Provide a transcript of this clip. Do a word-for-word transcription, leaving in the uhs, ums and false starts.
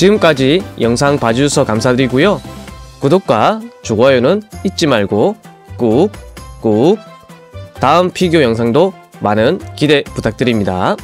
지금까지 영상 봐주셔서 감사드리고요. 구독과 좋아요는 잊지 말고 꾹꾹. 다음 피규어 영상도 많은 기대 부탁드립니다.